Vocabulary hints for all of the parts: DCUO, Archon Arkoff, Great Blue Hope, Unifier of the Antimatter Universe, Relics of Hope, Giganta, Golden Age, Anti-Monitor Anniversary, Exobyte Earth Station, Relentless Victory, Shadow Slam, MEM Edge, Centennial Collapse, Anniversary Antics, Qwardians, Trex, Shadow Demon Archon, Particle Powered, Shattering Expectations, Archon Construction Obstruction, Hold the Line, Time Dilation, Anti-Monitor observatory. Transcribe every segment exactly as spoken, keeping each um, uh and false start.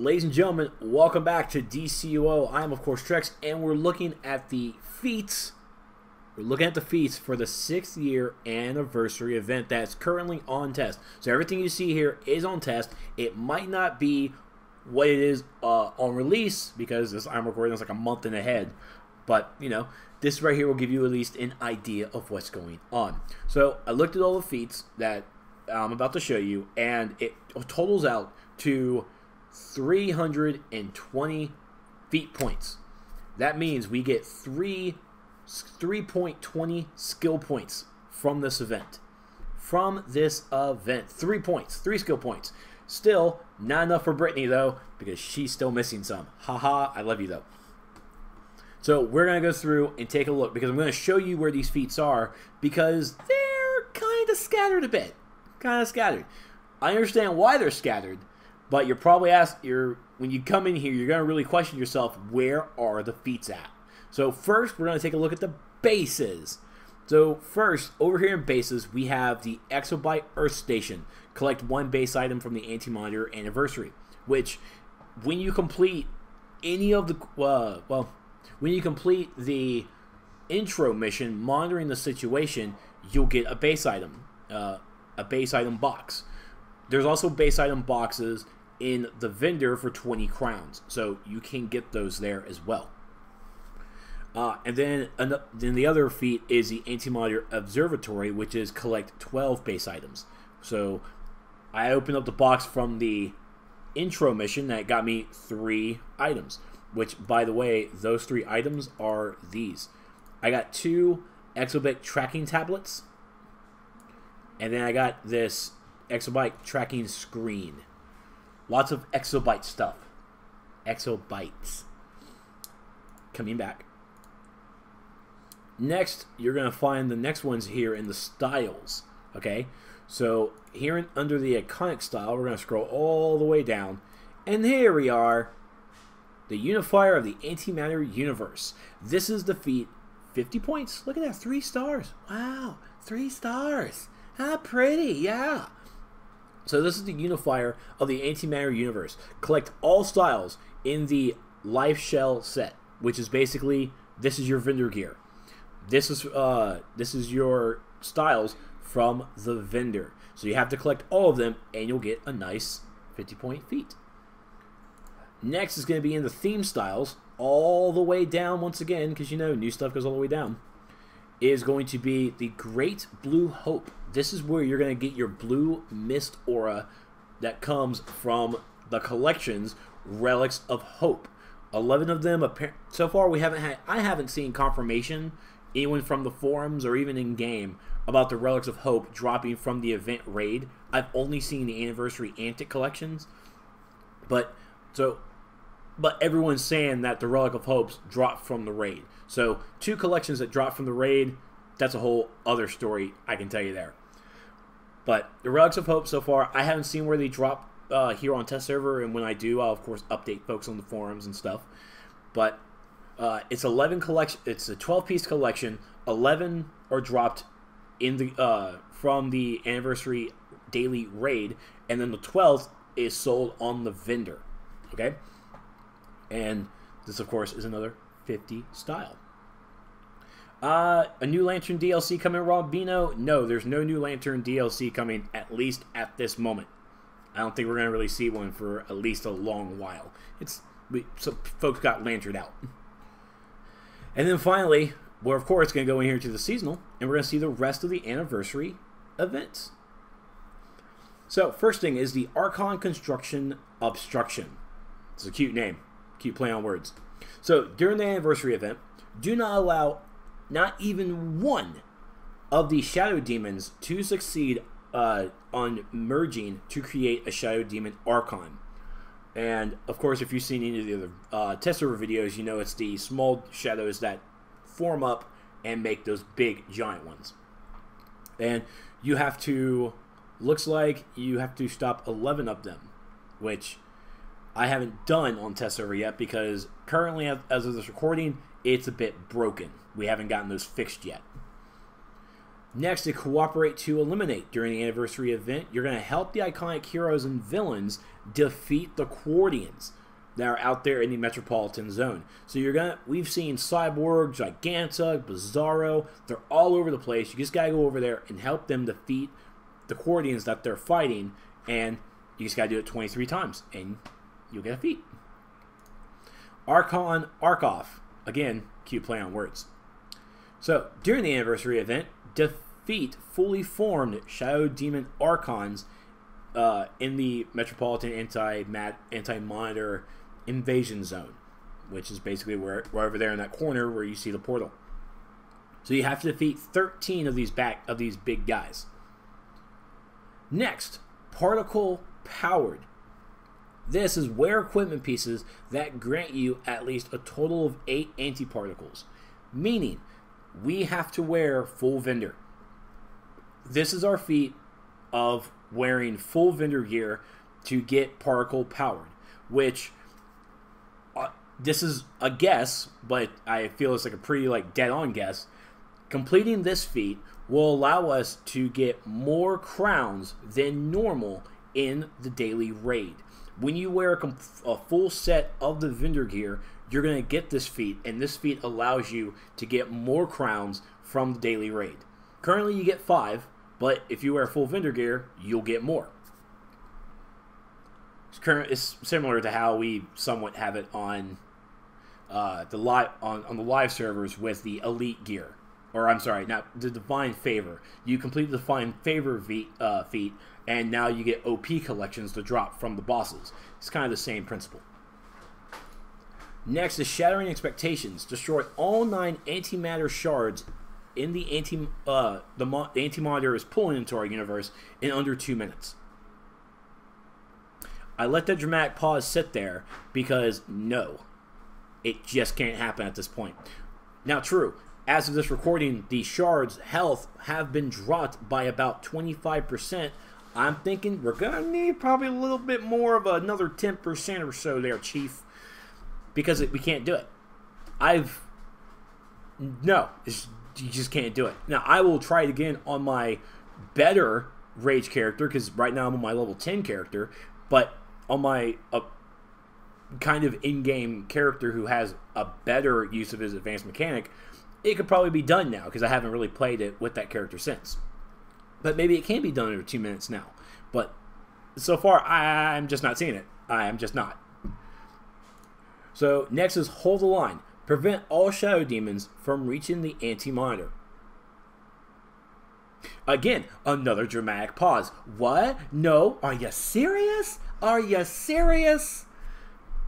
Ladies and gentlemen, welcome back to D C U O. I am, of course, Trex, and we're looking at the feats. We're looking at the feats for the sixth year anniversary event that's currently on test. So everything you see here is on test. It might not be what it is uh, on release because this, I'm recording this like a month and ahead. But, you know, this right here will give you at least an idea of what's going on. So I looked at all the feats that I'm about to show you, and it totals out to three hundred twenty feat points. That means we get three three point two zero skill points from this event. From this event. Three points. Three skill points. Still, not enough for Brittany, though, because she's still missing some. Haha, I love you, though. So we're going to go through and take a look, because I'm going to show you where these feats are, because they're kind of scattered a bit. Kind of scattered. I understand why they're scattered, but you're probably asked, you're, when you come in here, you're going to really question yourself, where are the feats at? So first, we're going to take a look at the bases. So first, over here in bases, we have the Exobyte Earth Station. Collect one base item from the Anti-Monitor Anniversary, which, when you complete any of the, uh, well, when you complete the intro mission, monitoring the situation, you'll get a base item, uh, a base item box. There's also base item boxes in the vendor for twenty crowns, so you can get those there as well. Uh, and then, an, then the other feat is the Anti-Monitor Observatory, which is collect twelve base items. So I opened up the box from the intro mission that got me three items, which, by the way, those three items are these. I got two Exobyte tracking tablets, and then I got this Exobyte tracking screen. Lots of Exobyte stuff. Exobytes. Coming back. Next, you're going to find the next ones here in the styles. Okay? So, here in, under the iconic style, we're going to scroll all the way down. And here we are. The Unifier of the Antimatter Universe. This is the feat. fifty points. Look at that. Three stars. Wow. Three stars. How pretty. Yeah. So this is the Unifier of the Antimatter Universe. Collect all styles in the Life Shell set, which is basically, this is your vendor gear. This is uh, this is your styles from the vendor. So you have to collect all of them, and you'll get a nice fifty-point feat. Next is going to be in the theme styles, all the way down once again, because you know, new stuff goes all the way down. Is going to be the Great Blue Hope. This is where you're going to get your blue mist aura that comes from the collections Relics of Hope. eleven of them appear so far. We haven't had I haven't seen confirmation, anyone from the forums or even in game, about the Relics of Hope dropping from the event raid. I've only seen the Anniversary Antic collections. But so But everyone's saying that the Relic of Hope's dropped from the raid. So, two collections that dropped from the raid, that's a whole other story I can tell you there. But the Relics of Hope so far, I haven't seen where they drop uh, here on test server. And when I do, I'll, of course, update folks on the forums and stuff. But uh, it's eleven collection. It's a twelve-piece collection. eleven are dropped in the uh, from the Anniversary Daily Raid. And then the twelfth is sold on the vendor. Okay? And this, of course, is another fifty style. Uh, a new Lantern D L C coming, Robino? No, there's no new Lantern D L C coming, at least at this moment. I don't think we're going to really see one for at least a long while. It's we, so folks got lanterned out. And then finally, we're, of course, going to go in here to the seasonal, and we're going to see the rest of the anniversary events. So, first thing is the Archon Construction Obstruction. It's a cute name. Cute play on words. So, during the anniversary event, do not allow not even one of the Shadow Demons to succeed uh, on merging to create a Shadow Demon Archon. And, of course, if you've seen any of the other uh, test server videos, you know it's the small shadows that form up and make those big, giant ones. And you have to, looks like you have to stop eleven of them, which I haven't done on test server yet because currently, as of this recording, it's a bit broken. We haven't gotten those fixed yet. Next, to cooperate to eliminate. During the anniversary event, you're going to help the iconic heroes and villains defeat the Qwardians that are out there in the metropolitan zone. So you're gonna, we've seen Cyborg, Giganta, Bizarro, they're all over the place. You just gotta go over there and help them defeat the Qwardians that they're fighting, and you just gotta do it twenty-three times, and you'll get a feat. Archon Arkoff, again, cute play on words. So during the anniversary event, defeat fully formed Shadow Demon Archons uh, in the metropolitan anti-monitor invasion zone, which is basically where, right over there in that corner where you see the portal. So you have to defeat thirteen of these back of these big guys. Next, Particle Powered. This is rare equipment pieces that grant you at least a total of eight antiparticles, meaning we have to wear full vendor. This is our feat of wearing full vendor gear to get Particle Powered, which this is a guess, but I feel it's like a pretty like dead-on guess. Completing this feat will allow us to get more crowns than normal in the daily raid. When you wear a, a full set of the vendor gear, you're going to get this feat, and this feat allows you to get more crowns from the daily raid. Currently, you get five, but if you wear full vendor gear, you'll get more. It's, current, it's similar to how we somewhat have it on Uh, the live on, on the live servers with the elite gear, or I'm sorry, not the divine favor. You complete the divine favor feat, uh, feat, and now you get O P collections to drop from the bosses. It's kind of the same principle. Next is Shattering Expectations. Destroy all nine antimatter shards in the anti uh, the, the anti-monitor is pulling into our universe in under two minutes. I let that dramatic pause sit there because no. It just can't happen at this point. Now, true, as of this recording, the shards' health have been dropped by about twenty-five percent. I'm thinking we're going to need probably a little bit more of another ten percent or so there, Chief, because it, we can't do it. I've... No, it's, you just can't do it. Now, I will try it again on my better Rage character, because right now I'm on my level ten character, but on my... Uh, kind of in-game character who has a better use of his advanced mechanic, it could probably be done now because I haven't really played it with that character since. But maybe it can be done in two minutes now. But so far, I'm just not seeing it. I'm just not. So next is Hold the Line. Prevent all Shadow Demons from reaching the Anti-Monitor. Again, another dramatic pause. What? No? Are you serious? Are you serious?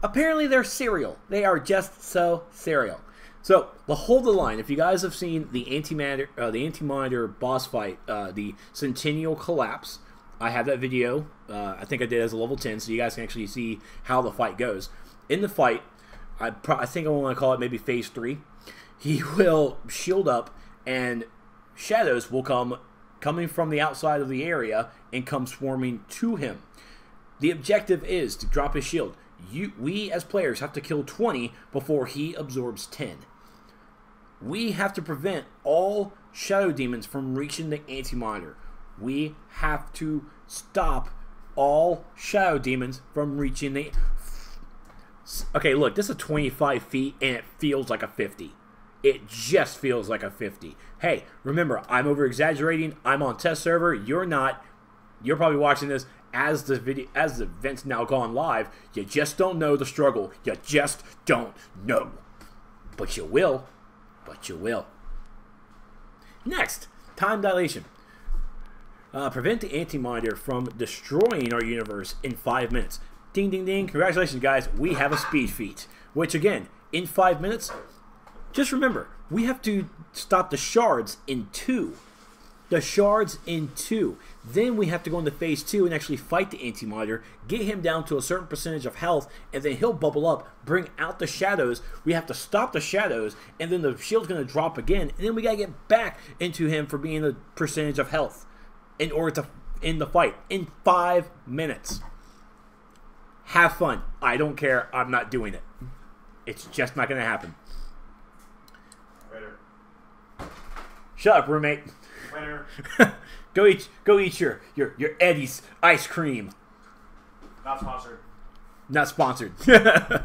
Apparently they're serial. They are just so serial. So the Hold the Line. If you guys have seen the anti-monitor, uh, the anti-monitor boss fight, uh, the Centennial Collapse, I have that video. Uh, I think I did as a level ten, so you guys can actually see how the fight goes. In the fight, I, pro I think I want to call it maybe phase three. He will shield up, and shadows will come coming from the outside of the area and come swarming to him. The objective is to drop his shield. You, we as players have to kill twenty before he absorbs ten. We have to prevent all Shadow Demons from reaching the Anti-Monitor. We have to stop all Shadow Demons from reaching the... Okay, look, this is twenty-five feet and it feels like a fifty. It just feels like a fifty. Hey, remember, I'm over-exaggerating. I'm on test server. You're not. You're probably watching this as the video, as the event's now gone live. You just don't know the struggle. You just don't know. But you will. But you will. Next, Time Dilation. Uh, prevent the Anti-Monitor from destroying our universe in five minutes. Ding, ding, ding. Congratulations, guys. We have a speed feat. Which, again, in five minutes, just remember, we have to stop the shards in two. The shards in two. Then we have to go into phase two and actually fight the Anti-Monitor, get him down to a certain percentage of health, and then he'll bubble up, bring out the shadows. We have to stop the shadows, and then the shield's going to drop again, and then we got to get back into him for being a percentage of health in order to end the fight in five minutes. Have fun. I don't care. I'm not doing it. It's just not going to happen. Shut up, roommate. Winner. Go eat, go eat your, your, your Eddie's ice cream. Not sponsored. Not sponsored. All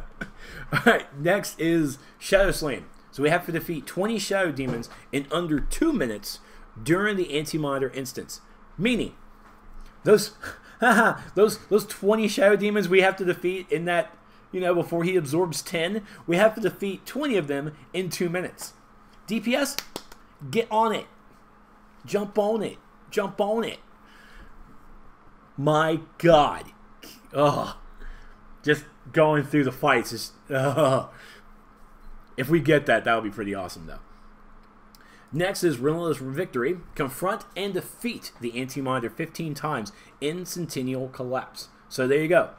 right, next is Shadow Slam. So we have to defeat twenty Shadow Demons in under two minutes during the Anti-Monitor instance. Meaning, those, haha, those, those twenty Shadow Demons we have to defeat in that, you know, before he absorbs ten, we have to defeat twenty of them in two minutes. D P S, get on it. Jump on it. Jump on it. My God. Ugh. Just going through the fights is... Ugh. If we get that, that would be pretty awesome, though. Next is Relentless Victory. Confront and defeat the Anti-Monitor fifteen times in Centennial Collapse. So there you go.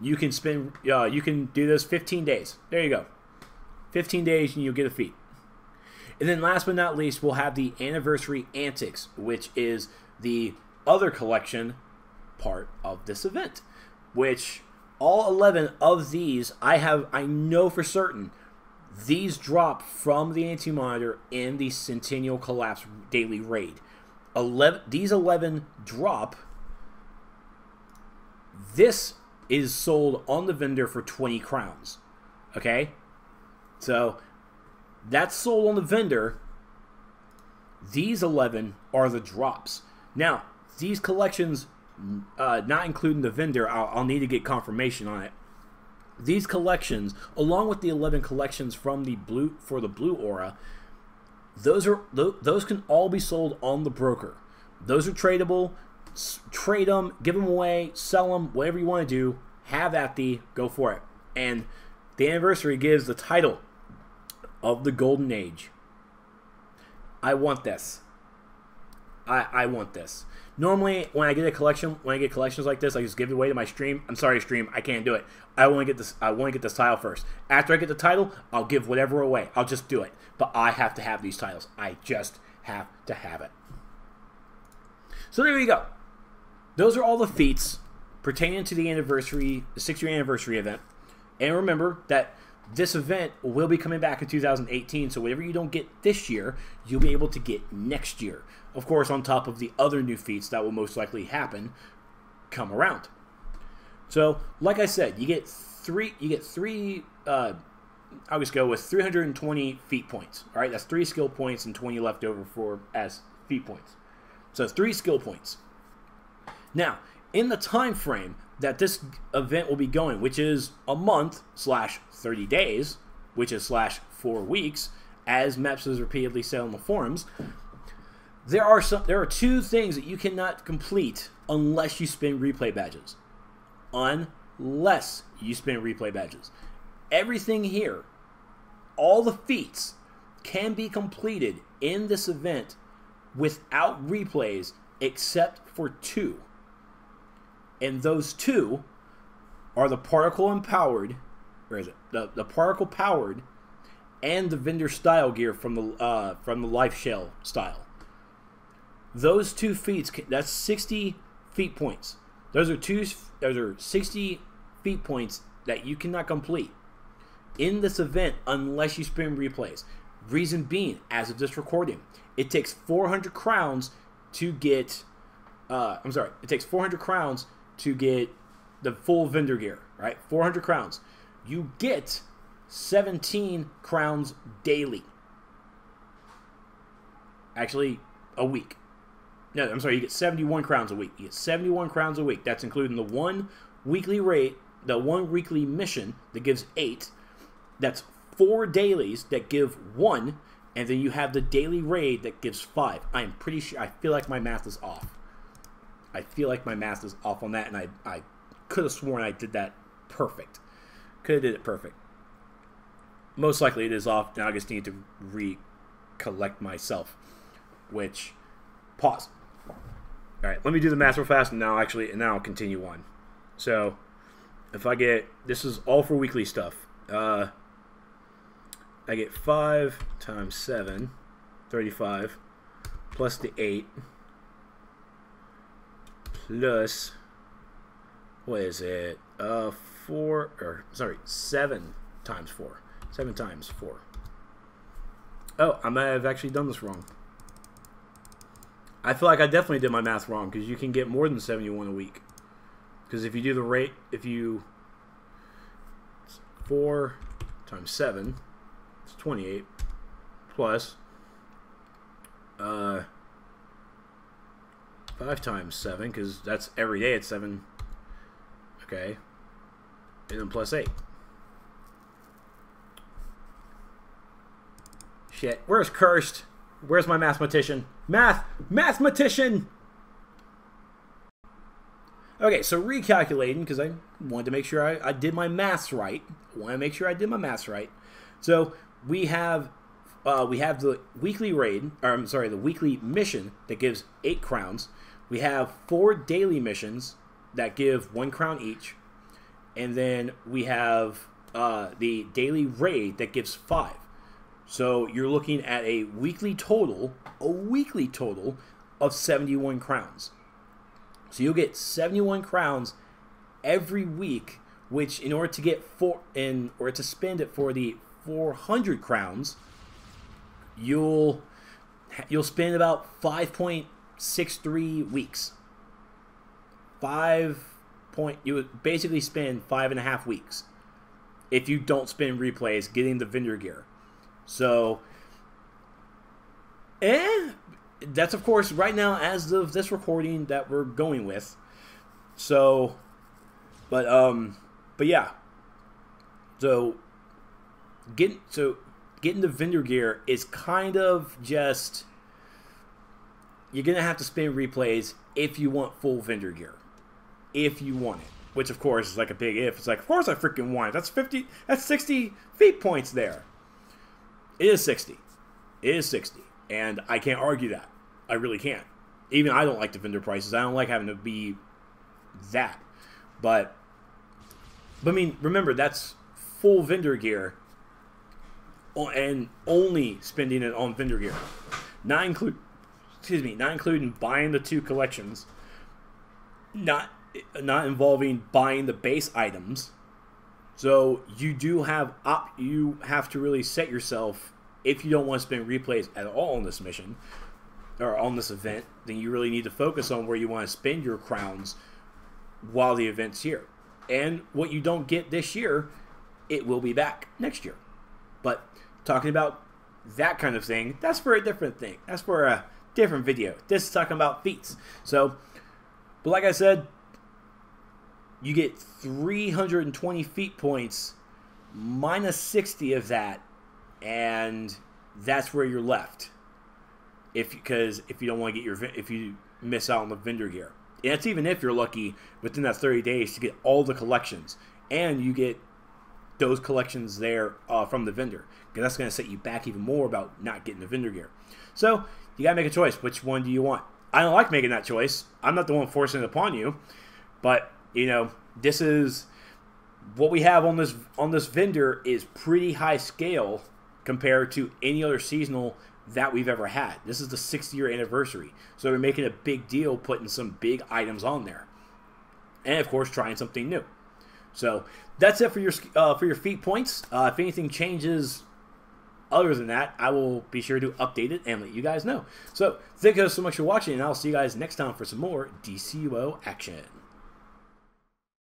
You can spend. Uh, you can do this fifteen days. There you go. fifteen days and you'll get a feat. And then last but not least, we'll have the Anniversary Antics, which is the other collection part of this event. Which all eleven of these, I have, I know for certain. These drop from the Anti-Monitor in the Centennial Collapse Daily Raid. eleven, these eleven drop. This is sold on the vendor for twenty crowns. Okay? So, that's sold on the vendor. These eleven are the drops. Now, these collections, uh, not including the vendor, I'll, I'll need to get confirmation on it. These collections, along with the eleven collections from the blue for the blue aura, those are those can all be sold on the broker. Those are tradable. Trade them, give them away, sell them, whatever you want to do. Have at the, go for it. And the Anniversary gives the title of the Golden Age. I want this. I I want this. Normally, when I get a collection, when I get collections like this, I just give it away to my stream. I'm sorry, stream, I can't do it. I want to get this. I want to get this title first. After I get the title, I'll give whatever away. I'll just do it. But I have to have these titles. I just have to have it. So there you go. Those are all the feats pertaining to the anniversary, the six-year anniversary event. And remember that this event will be coming back in two thousand eighteen. So whatever you don't get this year, you'll be able to get next year. Of course, on top of the other new feats that will most likely happen come around. So, like I said, you get three, you get three, uh, I always go with three hundred twenty feat points. All right, that's three skill points and twenty left over for as feat points. So, three skill points. Now, in the time frame that this event will be going, which is a month slash thirty days, which is slash four weeks, as Meps has repeatedly said on the forums, There are some. There are two things that you cannot complete unless you spend replay badges. Unless you spend replay badges, everything here, all the feats, can be completed in this event without replays, except for two. And those two are the particle empowered, or is it the the particle powered, and the vendor style gear from the uh, from the life shell style. Those two feats, that's sixty feat points. Those are two. Those are sixty feat points that you cannot complete in this event unless you spend replays. Reason being, as of this recording, it takes four hundred crowns to get. Uh, I'm sorry. It takes four hundred crowns to get the full vendor gear. Right, four hundred crowns. You get seventeen crowns daily. Actually, a week. No, I'm sorry, you get seventy-one crowns a week. You get seventy-one crowns a week. That's including the one weekly rate, the one weekly mission that gives eight. That's four dailies that give one. And then you have the daily raid that gives five. I am pretty sure, I feel like my math is off. I feel like my math is off on that. And I, I could have sworn I did that perfect. Could have did it perfect. Most likely it is off. Now I just need to recollect myself. Which, pause. All right, let me do the math real fast, and now actually, and now I'll continue on. So, if I get, this is all for weekly stuff. Uh, I get five times seven, thirty-five, plus the eight, plus what is it? Uh, four or sorry, seven times four, seven times four. Oh, I might have actually done this wrong. I feel like I definitely did my math wrong, because you can get more than seventy-one a week. Because if you do the rate, if you... four times seven, it's twenty-eight, plus... Uh, five times seven, because that's every day at seven. Okay. And then plus eight. Shit. Where's Cursed? Where's my mathematician? Math! Mathematician! Okay, so recalculating, because I wanted to make sure I, I did my maths right. I want to make sure I did my maths right. So we have uh, we have the weekly raid, or I'm sorry, the weekly mission that gives eight crowns. We have four daily missions that give one crown each. And then we have uh, the daily raid that gives five. So you're looking at a weekly total, a weekly total of seventy-one crowns. So you'll get seventy-one crowns every week, which in order to get four in or to spend it for the four hundred crowns, you'll you'll spend about five point six three weeks. Five point you would basically spend five and a half weeks if you don't spend replays getting the vendor gear. So, eh, that's of course right now as of this recording that we're going with. So, but um, but yeah. So, getting so getting the vendor gear is kind of just you're gonna have to spend replays if you want full vendor gear, if you want it. Which of course is like a big if. It's like of course I freaking want it. That's fifty. That's sixty fate points there. It is sixty. It is sixty. And I can't argue that. I really can't. Even I don't like the vendor prices. I don't like having to be that. But, but I mean, remember, that's full vendor gear and only spending it on vendor gear. Not include, excuse me, not including buying the two collections. Not, not involving buying the base items. So you do have op you have to really set yourself, if you don't want to spend replays at all on this mission or on this event, then you really need to focus on where you want to spend your crowns while the event's here. And what you don't get this year, it will be back next year. But talking about that kind of thing, that's for a different thing. That's for a different video. This is talking about feats. So, but like I said, you get three hundred twenty feat points, minus sixty of that, and that's where you're left. If because if you don't want to get your if you miss out on the vendor gear, and that's even if you're lucky within that thirty days to get all the collections, and you get those collections there uh, from the vendor, because that's going to set you back even more about not getting the vendor gear. So you gotta make a choice. Which one do you want? I don't like making that choice. I'm not the one forcing it upon you, but you know, this is what we have on this on this vendor is pretty high scale compared to any other seasonal that we've ever had. This is the sixth year anniversary, so we're making a big deal, putting some big items on there, and of course trying something new. So that's it for your uh, for your feat points. Uh, if anything changes other than that, I will be sure to update it and let you guys know. So thank you guys so much for watching, and I'll see you guys next time for some more D C U O action.